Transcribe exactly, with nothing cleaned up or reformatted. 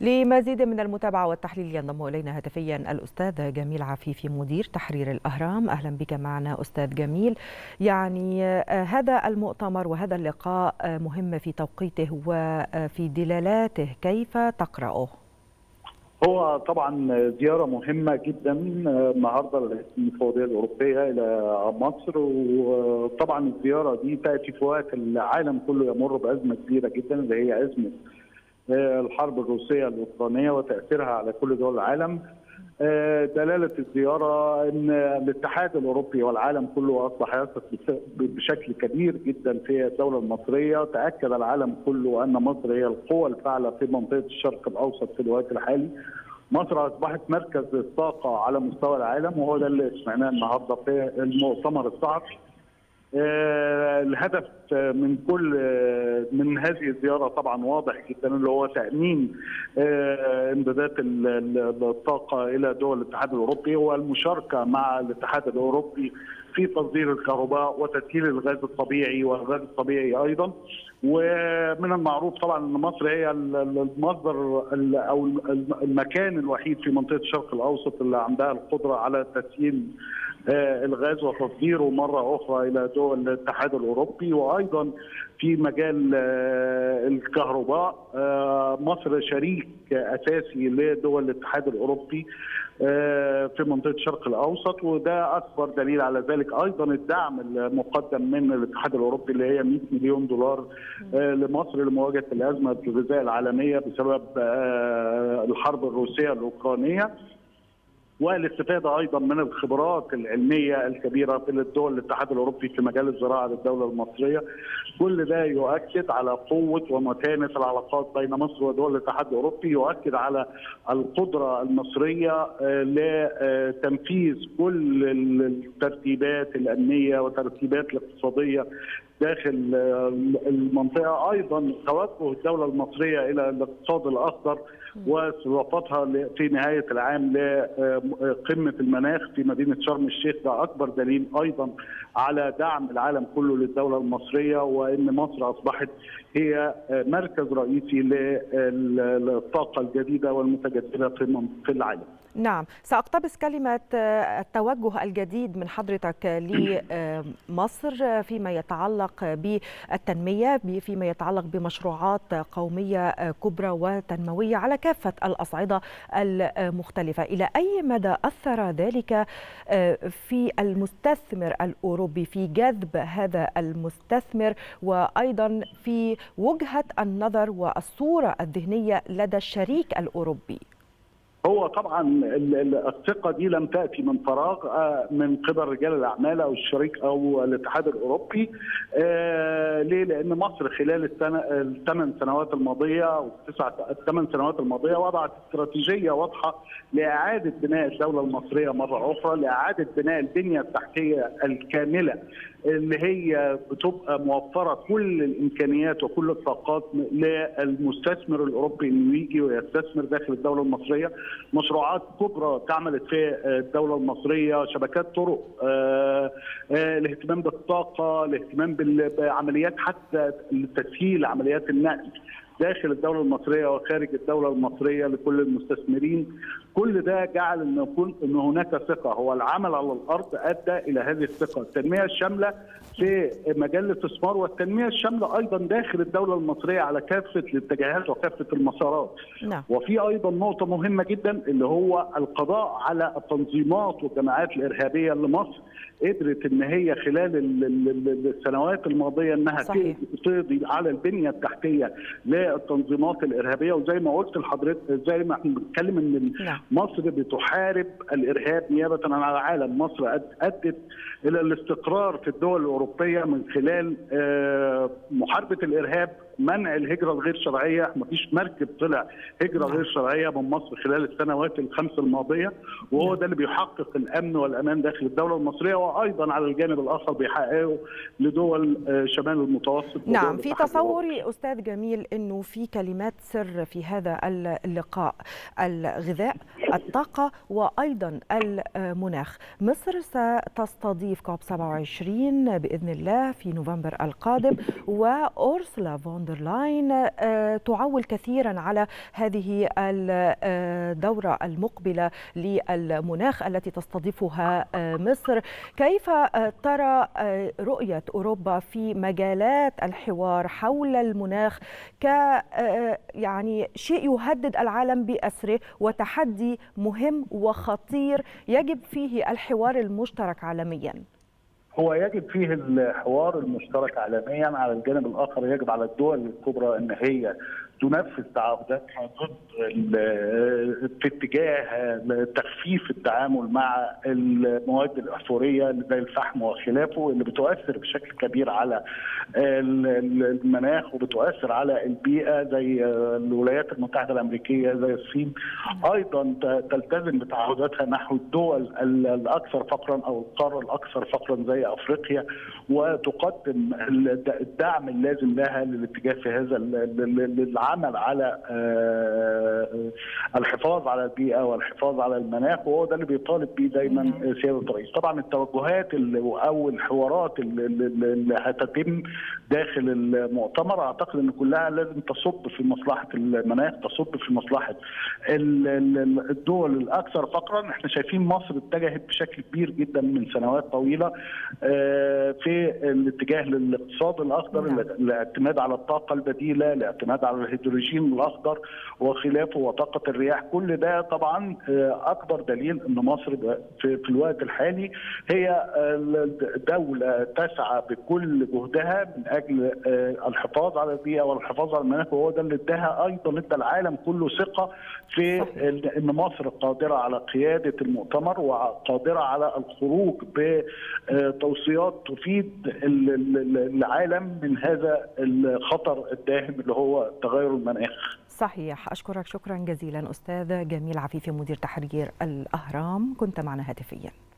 لمزيد من المتابعة والتحليل ينضم إلينا هاتفيا الأستاذ جميل عفيفي مدير تحرير الأهرام. أهلا بك معنا أستاذ جميل. يعني هذا المؤتمر وهذا اللقاء مهم في توقيته وفي دلالاته، كيف تقرأه؟ هو طبعا زيارة مهمة جدا النهارده المفوضية الأوروبية إلى مصر، وطبعا الزيارة دي تأتي في وقت العالم كله يمر بأزمة كبيرة جدا اللي هي أزمة الحرب الروسية الأوكرانية وتأثيرها على كل دول العالم. دلالة الزيارة أن الاتحاد الأوروبي والعالم كله أصبح يثق بشكل كبير جدا في الدولة المصرية. تأكد العالم كله أن مصر هي القوى الفاعلة في منطقة الشرق الأوسط في الوقت الحالي. مصر أصبحت مركز الطاقة على مستوى العالم، وهو ده اللي سمعناه النهارده في المؤتمر الصحفي. الهدف من كل من هذه الزيارة طبعا واضح جدا اللي هو تأمين امدادات الطاقة إلى دول الاتحاد الأوروبي والمشاركة مع الاتحاد الأوروبي في تصدير الكهرباء وتسهيل الغاز الطبيعي والغاز الطبيعي أيضا. ومن المعروف طبعا أن مصر هي المصدر أو المكان الوحيد في منطقة الشرق الأوسط اللي عندها القدرة على تسهيل الغاز وتصديره مرة أخرى إلى دول الاتحاد الأوروبي. وأيضا في مجال الكهرباء مصر شريك أساسي لدول الاتحاد الأوروبي في منطقة الشرق الأوسط، وده أكبر دليل على ذلك أيضا الدعم المقدم من الاتحاد الأوروبي اللي هي مئة مليون دولار لمصر لمواجهة الأزمة الغذائية العالمية بسبب الحرب الروسية الأوكرانية، والاستفادة أيضا من الخبرات العلمية الكبيرة في الدول الاتحاد الأوروبي في مجال الزراعة للدولة المصرية. كل ده يؤكد على قوة ومتانة العلاقات بين مصر ودول الاتحاد الأوروبي، يؤكد على القدرة المصرية لتنفيذ كل الترتيبات الأمنية وترتيبات الاقتصادية داخل المنطقة. أيضا توجه الدولة المصرية إلى الاقتصاد الأخضر واستضافتها في نهاية العام لقمة المناخ في مدينة شرم الشيخ، ده أكبر دليل أيضا على دعم العالم كله للدولة المصرية، وإن مصر أصبحت هي مركز رئيسي للطاقة الجديدة والمتجددة في العالم. نعم، سأقتبس كلمة التوجه الجديد من حضرتك لمصر فيما يتعلق بالتنمية، فيما يتعلق بمشروعات قومية كبرى وتنموية على كافة الأصعدة المختلفة. إلى أي مدى أثر ذلك في المستثمر الأوروبي، في جذب هذا المستثمر، وأيضا في وجهة النظر والصورة الذهنية لدى الشريك الأوروبي؟ هو طبعا الثقه دي لم تاتي من فراغ من قبل رجال الاعمال او الشريك او الاتحاد الاوروبي. ليه؟ لان مصر خلال السنه الثمان سنوات الماضيه او التسع الثمان سنوات الماضيه وضعت استراتيجيه واضحه لاعاده بناء الدوله المصريه مره اخرى، لاعاده بناء البنيه التحتيه الكامله اللي هي بتبقى موفره كل الامكانيات وكل الطاقات للمستثمر الاوروبي انه يجي ويستثمر داخل الدوله المصريه. مشروعات كبرى اتعملت في الدوله المصريه، شبكات طرق، الاهتمام بالطاقه، الاهتمام بعمليات حتى لتسهيل عمليات النقل داخل الدوله المصريه وخارج الدوله المصريه لكل المستثمرين. كل ده جعل ان يكون ان هناك ثقه، هو العمل على الارض ادى الى هذه الثقه. التنميه الشامله في مجال الاستثمار والتنميه الشامله ايضا داخل الدوله المصريه على كافه الاتجاهات وكافه المسارات. لا. وفي ايضا نقطه مهمه جدا اللي هو القضاء على التنظيمات والجماعات الارهابيه اللي مصر قدرت ان هي خلال السنوات الماضيه انها صحيح. تقضي على البنيه التحتيه للتنظيمات الارهابيه، وزي ما قلت لحضرتك زي ما احنا بنتكلم ان مصر بتحارب الارهاب نيابه عن العالم. مصر ادت الى الاستقرار في الدول الاوروبيه من خلال محاربه الارهاب، منع الهجره الغير شرعيه، مفيش مركب طلع هجره غير شرعيه من مصر خلال السنوات الخمس الماضيه، وهو ده اللي بيحقق الامن والامان داخل الدوله المصريه، وايضا على الجانب الاخر بيحققه لدول شمال المتوسط. نعم، في تصوري استاذ جميل انه في كلمات سر في هذا اللقاء: الغذاء، الطاقه، وايضا المناخ. مصر ستستضيف كوب سبعة وعشرين باذن الله في نوفمبر القادم، وأورسولا فون der Leyen تعول كثيرا على هذه الدورة المقبلة للمناخ التي تستضيفها مصر. كيف ترى رؤية أوروبا في مجالات الحوار حول المناخ ك يعني شيء يهدد العالم بأسره وتحدي مهم وخطير يجب فيه الحوار المشترك عالميا؟ هو يجب فيه الحوار المشترك عالميا، على الجانب الآخر يجب على الدول الكبرى أن هي تنفذ تعهداتها ضد في اتجاه تخفيف التعامل مع المواد الاحفوريه زي الفحم وخلافه اللي بتؤثر بشكل كبير على المناخ وبتؤثر على البيئه، زي الولايات المتحده الامريكيه، زي الصين. ايضا تلتزم بتعهداتها نحو الدول الاكثر فقرا او القاره الاكثر فقرا زي افريقيا، وتقدم الدعم اللازم لها للاتجاه في هذا العام العمل على الحفاظ على البيئة والحفاظ على المناخ، وهو ده اللي بيطالب به دايما سيادة الرئيس. طبعا التوجهات أو الحوارات اللي هتتم داخل المؤتمر أعتقد أن كلها لازم تصب في مصلحة المناخ، تصب في مصلحة الدول الأكثر فقرا. احنا شايفين مصر اتجهت بشكل كبير جدا من سنوات طويلة في الاتجاه للاقتصاد الأخضر، الاعتماد على الطاقة البديلة، الاعتماد على الهيدروجين الأخضر وخلافه وطاقة الرياح. كل ده طبعا أكبر دليل أن مصر في الوقت الحالي هي دولة تسعى بكل جهدها من أجل الحفاظ على البيئة والحفاظ على المناخ، وهو ده اللي اداها أيضا ادى العالم كله ثقة في أن مصر قادرة على قيادة المؤتمر وقادرة على الخروج بتوصيات تفيد العالم من هذا الخطر الداهم اللي هو تغير المناخ. صحيح. أشكرك شكرا جزيلا أستاذ جميل عفيفي مدير تحرير الأهرام، كنت معنا هاتفيا.